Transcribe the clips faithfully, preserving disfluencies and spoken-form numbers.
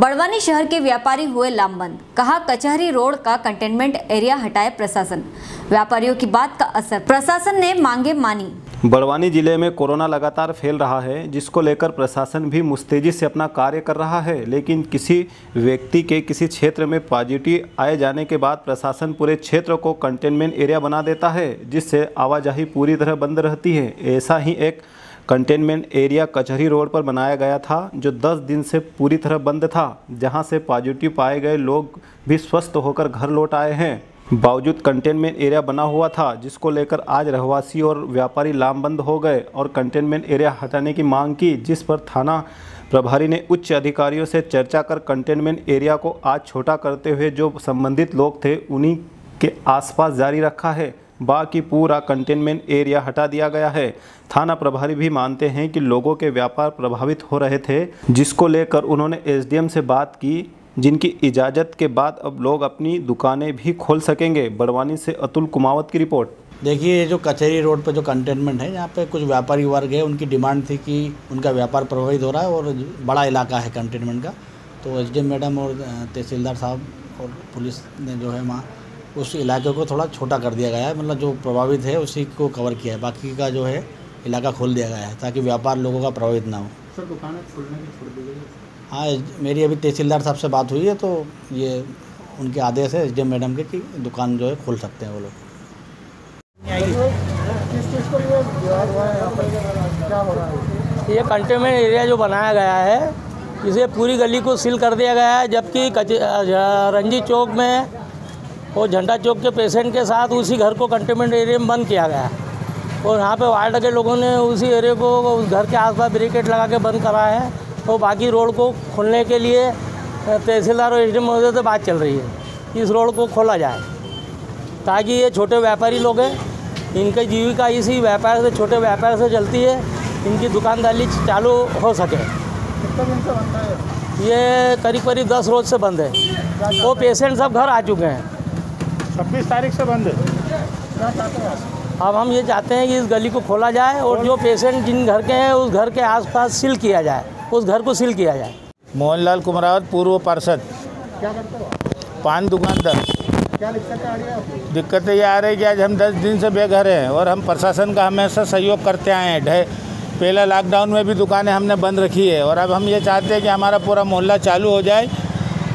बड़वानी शहर के व्यापारी हुए लामबंद, कहा कचहरी रोड का कंटेनमेंट एरिया हटाए प्रशासन। व्यापारियों की बात का असर, प्रशासन ने मांगे मानी। बड़वानी जिले में कोरोना लगातार फैल रहा है, जिसको लेकर प्रशासन भी मुस्तैदी से अपना कार्य कर रहा है, लेकिन किसी व्यक्ति के किसी क्षेत्र में पॉजिटिव आए जाने के बाद प्रशासन पूरे क्षेत्र को कंटेनमेंट एरिया बना देता है, जिससे आवाजाही पूरी तरह बंद रहती है। ऐसा ही एक कंटेनमेंट एरिया कचहरी रोड पर बनाया गया था, जो दस दिन से पूरी तरह बंद था, जहां से पॉजिटिव पाए गए लोग भी स्वस्थ होकर घर लौट आए हैं। बावजूद कंटेनमेंट एरिया बना हुआ था, जिसको लेकर आज रहवासी और व्यापारी लामबंद हो गए और कंटेनमेंट एरिया हटाने की मांग की, जिस पर थाना प्रभारी ने उच्च अधिकारियों से चर्चा कर कंटेनमेंट एरिया को आज छोटा करते हुए जो संबंधित लोग थे उन्हीं के आसपास जारी रखा है, बाकी पूरा कंटेनमेंट एरिया हटा दिया गया है। थाना प्रभारी भी मानते हैं कि लोगों के व्यापार प्रभावित हो रहे थे, जिसको लेकर उन्होंने एसडीएम से बात की, जिनकी इजाज़त के बाद अब लोग अपनी दुकानें भी खोल सकेंगे। बड़वानी से अतुल कुमावत की रिपोर्ट। देखिए, जो कचहरी रोड पर जो कंटेनमेंट है, यहाँ पे कुछ व्यापारी वर्ग है, उनकी डिमांड थी कि उनका व्यापार प्रभावित हो रहा है और बड़ा इलाका है कंटेनमेंट का, तो एसडीएम मैडम और तहसीलदार साहब और पुलिस ने जो है वहाँ उस इलाके को थोड़ा छोटा कर दिया गया है, मतलब जो प्रभावित है उसी को कवर किया है, बाकी का जो है इलाका खोल दिया गया है ताकि व्यापार लोगों का प्रभावित ना हो। सर, दुकानें खोलने की छोड़ दी गई है? हाँ, मेरी अभी तहसीलदार साहब से बात हुई है, तो ये उनके आदेश है एसडीएम मैडम के कि दुकान जो है खोल सकते हैं वो लोग। ये कंटेनमेंट एरिया जो बनाया गया है, इसे पूरी गली को सील कर दिया गया है, जबकि रणजीत चौक में और झंडा चौक के पेशेंट के साथ उसी घर को कंटेनमेंट एरिया में बंद किया गया और यहाँ पे वार्ड के लोगों ने उसी एरिया को उस घर के आसपास बैरिकेड लगा के बंद करा है और बाकी रोड को खोलने के लिए तहसीलदार और एसडीएम महोदय से बात चल रही है, इस रोड को खोला जाए ताकि ये छोटे व्यापारी लोग हैं, इनकी जीविका इसी व्यापार से, छोटे व्यापार से चलती है, इनकी दुकानदारी चालू हो सके। ये करीब करीब दस रोज से बंद है, वो पेशेंट सब घर आ चुके हैं, छब्बीस तारीख से बंद है। अब हम ये चाहते हैं कि इस गली को खोला जाए और जो पेशेंट जिन घर के हैं उस घर के आसपास सील किया जाए, उस घर को सील किया जाए। मोहनलाल कुमावत, पूर्व पार्षद। क्या करते हो? पान दुकानदार। क्या दिक्कत आ रही है? दिक्कत ये आ रही है कि आज हम दस दिन से बेघर हैं और हम प्रशासन का हमेशा सहयोग करते आए हैं। ढे पहला लॉकडाउन में भी दुकानें हमने बंद रखी है और अब हम ये चाहते हैं कि हमारा पूरा मोहल्ला चालू हो जाए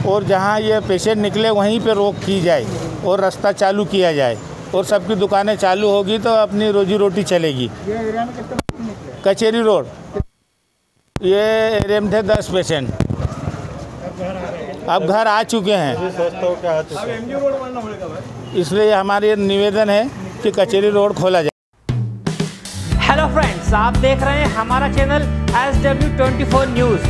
और जहाँ ये पेशेंट निकले वहीं पर रोक की जाए और रास्ता चालू किया जाए और सबकी दुकानें चालू होगी तो अपनी रोजी रोटी चलेगी। ये एरिया में कितने पेशेंट निकले? कचहरी रोड ये एरिया में थे दस पेशेंट, अब घर आ चुके हैं, इसलिए हमारे निवेदन है कि कचहरी रोड खोला जाए। हेलो फ्रेंड्स, आप देख रहे हैं हमारा चैनल एस डब्ल्यू चौबीस न्यूज़।